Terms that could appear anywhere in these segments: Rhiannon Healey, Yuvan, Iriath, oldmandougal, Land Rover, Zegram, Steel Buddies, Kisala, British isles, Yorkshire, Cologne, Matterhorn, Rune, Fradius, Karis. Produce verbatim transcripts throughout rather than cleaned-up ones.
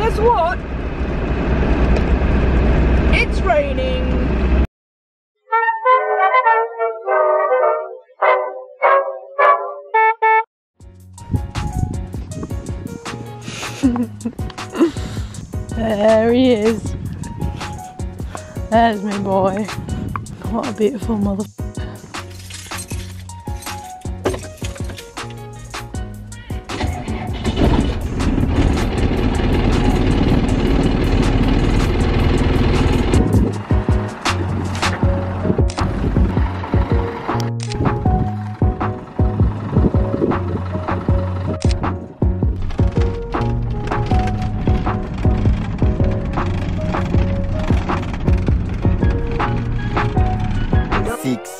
guess what? It's raining. There he is. There's my boy. What a beautiful mother.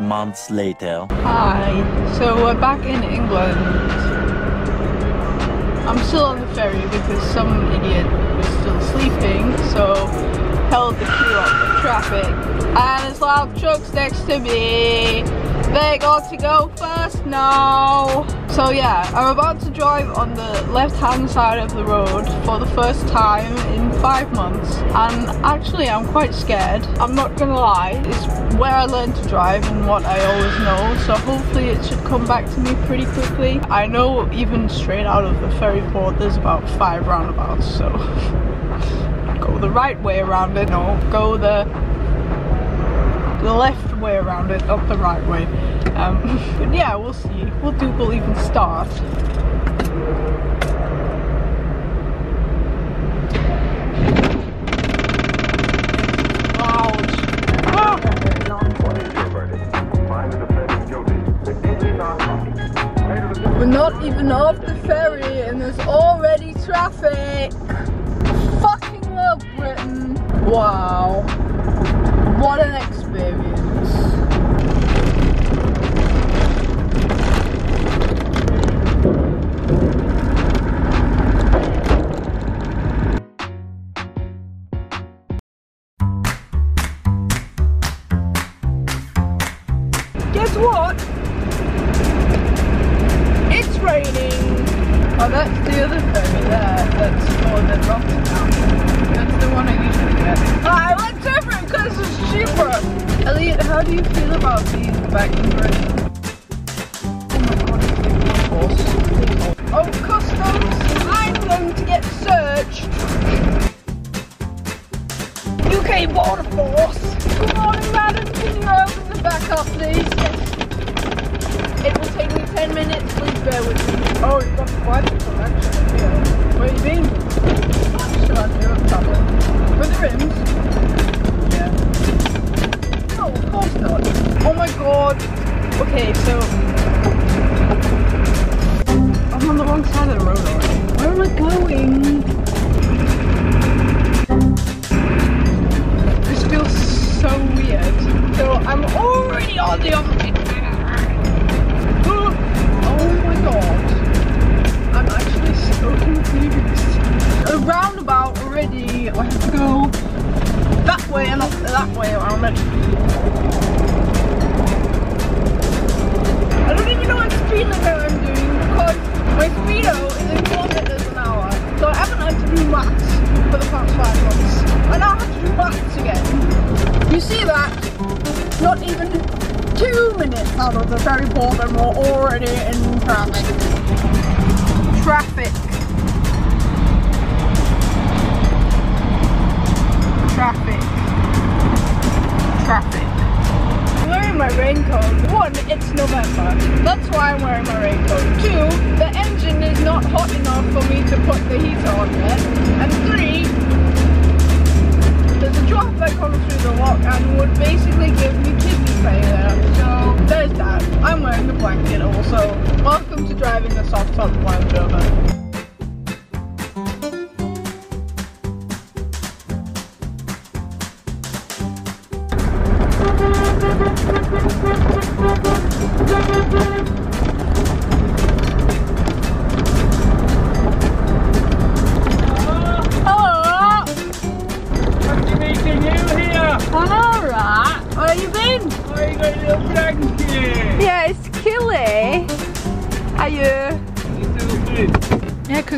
Months later. Hi, so we're back in England. I'm still on the ferry because some idiot was still sleeping, so held the queue up for traffic. And there's loud trucks next to me. They got to go first now. So yeah, I'm about to drive on the left-hand side of the road for the first time in five months. And actually, I'm quite scared. I'm not gonna lie. It's where I learned to drive and what I always know. So hopefully it should come back to me pretty quickly. I know even straight out of the ferry port, there's about five roundabouts. So go the right way around it. No, go the, the left way around it, not the right way. Um, but yeah, we'll see. What do we'll even start? Wow. We're not even off the ferry and there's already traffic. I fucking love Britain. Wow. What an experience.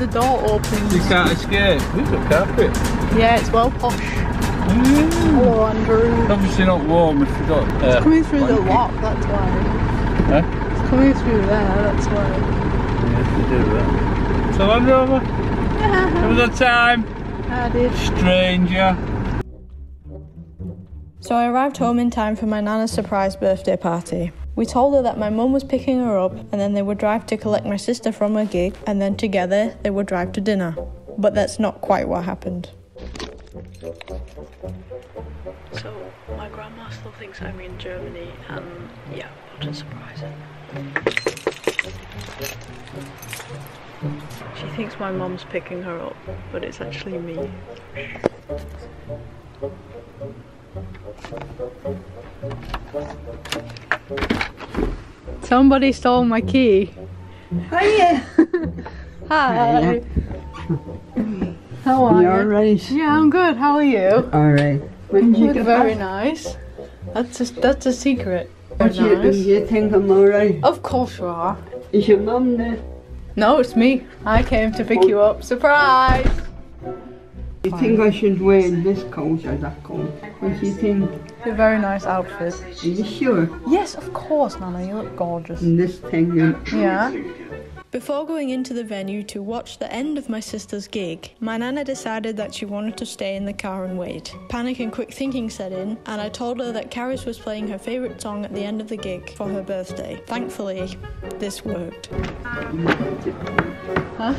the door opens. You can't escape. Look at carpet. Yeah, it's well posh. Mm. Hello, Andrew. It's obviously not warm if you got. Uh, it's coming through blanket. The lock, that's why. Huh? It's coming through there, that's why. Yeah, they do that. So, Land Rover. Yeah. It was a time. I did. Stranger. So I arrived home in time for my Nana's surprise birthday party. We told her that my mum was picking her up and then they would drive to collect my sister from her gig and then together they would drive to dinner. But that's not quite what happened. So my grandma still thinks I'm in Germany and yeah, what a surprise. She thinks my mum's picking her up, but it's actually me. Somebody stole my key. Hiya. Hi. Hiya. How are you? You alright? Yeah, I'm good. How are you? Alright. When did you get very back? Nice. That's a, that's a secret. Very do you, nice. Do you think I'm alright? Of course you are. Is your mum there? No, it's me. I came to pick oh. you up. Surprise! You think I should wear this coat or that coat? What do you think? It's a very nice outfit. Are you sure? Yes, of course, Nanna. You look gorgeous. And this thing, yeah. Before going into the venue to watch the end of my sister's gig, my Nanna decided that she wanted to stay in the car and wait. Panic and quick thinking set in, and I told her that Karis was playing her favourite song at the end of the gig for her birthday. Thankfully, this worked. Huh?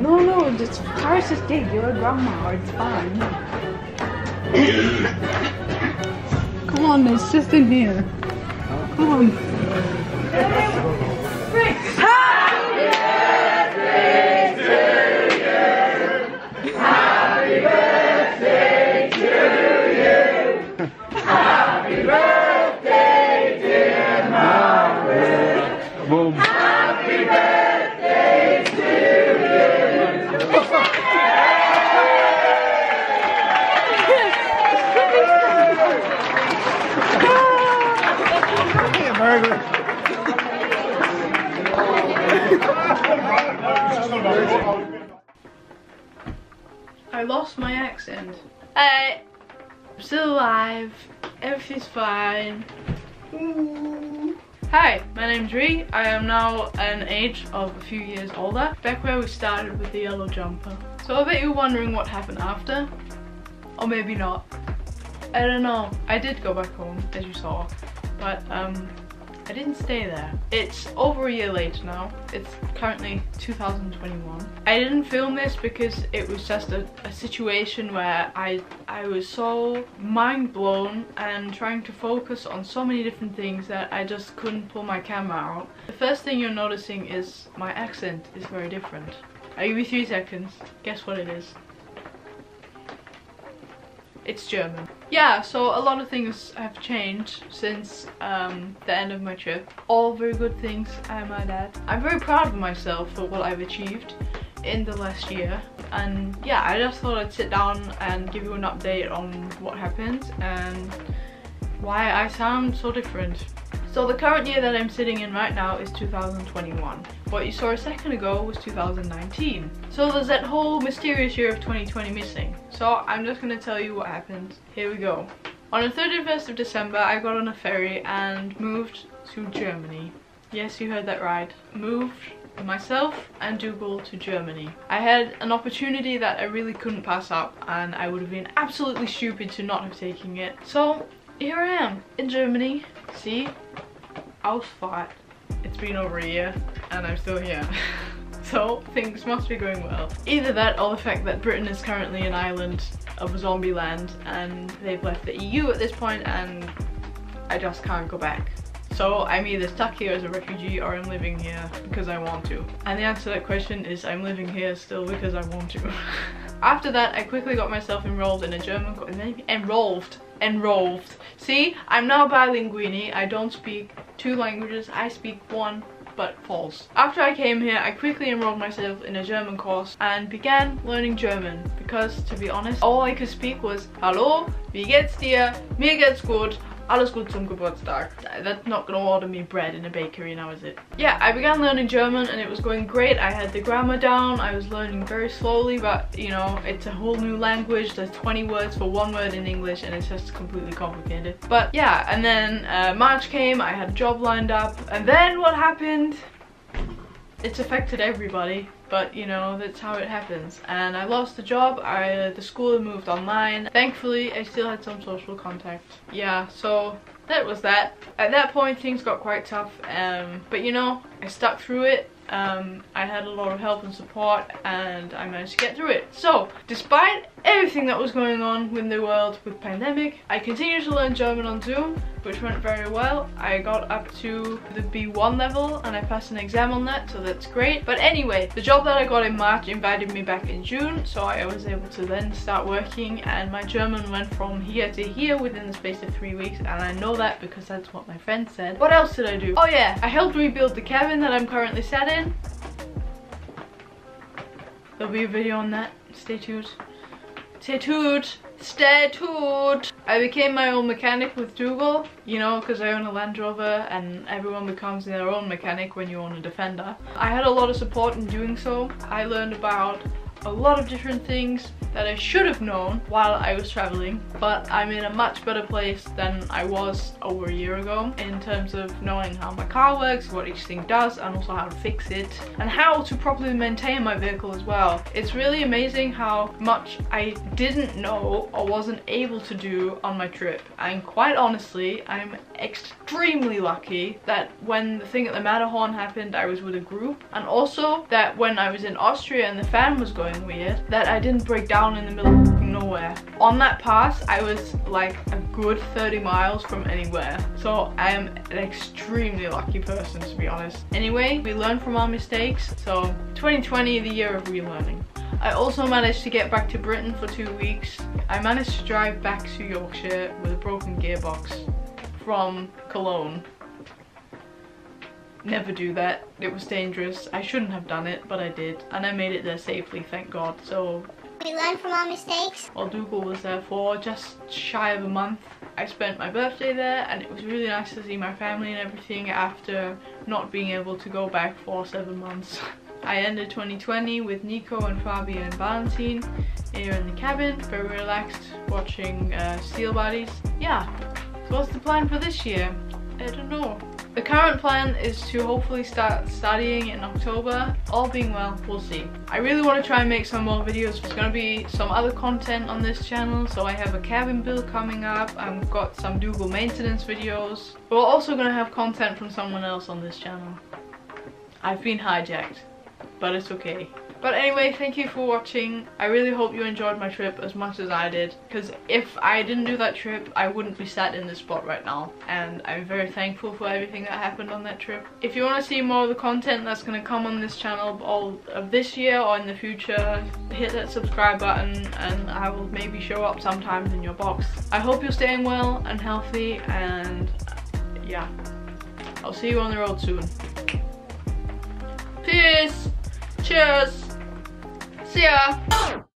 No, no, it's Karis's gig, you're a grandma, it's fine. Come on, it's just in here. Come on. Happy birthday to you! Happy birthday to you! Happy birthday dear Mama! Boom! Happy birthday! I lost my accent. I, I'm still alive. Everything's fine. Ooh. Hi, my name's Rhi. I am now an age of a few years older. Back where we started with the yellow jumper. So I bet you're wondering what happened after. Or maybe not. I don't know. I did go back home, as you saw. But, um... I didn't stay there. It's over a year later now. It's currently two thousand twenty-one. I didn't film this because it was just a, a situation where I I was so mind blown and trying to focus on so many different things that I just couldn't pull my camera out. The first thing you're noticing is my accent is very different. I'll give you three seconds. Guess what it is. It's German. Yeah, so a lot of things have changed since um, the end of my trip. All very good things, I might add. I'm very proud of myself for what I've achieved in the last year. And yeah, I just thought I'd sit down and give you an update on what happened and why I sound so different. So the current year that I'm sitting in right now is two thousand twenty-one. What you saw a second ago was two thousand nineteen. So there's that whole mysterious year of twenty twenty missing. So I'm just gonna tell you what happened. Here we go. On the thirty-first of December, I got on a ferry and moved to Germany. Yes, you heard that right. Moved myself and Dougal to Germany. I had an opportunity that I really couldn't pass up and I would have been absolutely stupid to not have taken it. So here I am in Germany. See? Ausfahrt. It's been over a year and I'm still here. So things must be going well. Either that or the fact that Britain is currently an island of zombie land and they've left the E U at this point and I just can't go back. So I'm either stuck here as a refugee or I'm living here because I want to. And the answer to that question is I'm living here still because I want to. After that, I quickly got myself enrolled in a German co- Enrolled. Enrolled. See, I'm now bilinguini. I don't speak two languages. I speak one, but false. After I came here, I quickly enrolled myself in a German course and began learning German. Because, to be honest, all I could speak was Hallo, wie geht's dir? Mir geht's gut. Alles Gute zum Geburtstag. That's not gonna order me bread in a bakery now, is it? Yeah, I began learning German and it was going great. I had the grammar down, I was learning very slowly, but you know, it's a whole new language. There's twenty words for one word in English and it's just completely complicated. But yeah, and then uh, March came, I had a job lined up, and then what happened? It's affected everybody, but you know, that's how it happens. And I lost the job, I, the school moved online. Thankfully, I still had some social contact. Yeah, so that was that. At that point, things got quite tough, um, but you know, I stuck through it. Um, I had a lot of help and support, and I managed to get through it. So, despite everything that was going on with the world with pandemic, I continued to learn German on Zoom, which went very well. I got up to the B one level and I passed an exam on that, so that's great. But anyway, the job that I got in March invited me back in June, so I was able to then start working, and my German went from here to here within the space of three weeks, and I know that because that's what my friend said. What else did I do? Oh yeah, I helped rebuild the cabin that I'm currently sat in. There'll be a video on that, stay tuned. Stay tuned! Stay tuned! I became my own mechanic with Dougal, you know, because I own a Land Rover and everyone becomes their own mechanic when you own a Defender. I had a lot of support in doing so. I learned about a lot of different things that I should have known while I was traveling, but I'm in a much better place than I was over a year ago in terms of knowing how my car works, what each thing does, and also how to fix it and how to properly maintain my vehicle as well. It's really amazing how much I didn't know or wasn't able to do on my trip, and quite honestly, I'm extremely lucky that when the thing at the Matterhorn happened, I was with a group, and also that when I was in Austria and the fan was going weird, that I didn't break down in the middle of nowhere. On that pass, I was like a good thirty miles from anywhere. So I am an extremely lucky person, to be honest. Anyway, we learn from our mistakes. So twenty twenty, the year of relearning. I also managed to get back to Britain for two weeks. I managed to drive back to Yorkshire with a broken gearbox from Cologne. Never do that. It was dangerous. I shouldn't have done it, but I did. And I made it there safely, thank God. So we learn from our mistakes. While Dougal was there for just shy of a month, I spent my birthday there, and it was really nice to see my family and everything after not being able to go back for seven months. I ended twenty twenty with Nico and Fabi and Valentine here in the cabin, very relaxed, watching uh, Steel Buddies. Yeah, so what's the plan for this year? I don't know. The current plan is to hopefully start studying in October. All being well, we'll see. I really want to try and make some more videos. There's going to be some other content on this channel. So I have a cabin build coming up. I've got some Dougal maintenance videos. We're also going to have content from someone else on this channel. I've been hijacked, but it's okay. But anyway, thank you for watching. I really hope you enjoyed my trip as much as I did, because if I didn't do that trip, I wouldn't be sat in this spot right now. And I'm very thankful for everything that happened on that trip. If you want to see more of the content that's going to come on this channel all of this year or in the future, hit that subscribe button and I will maybe show up sometimes in your box. I hope you're staying well and healthy, and yeah, I'll see you on the road soon. Peace! Cheers! See ya!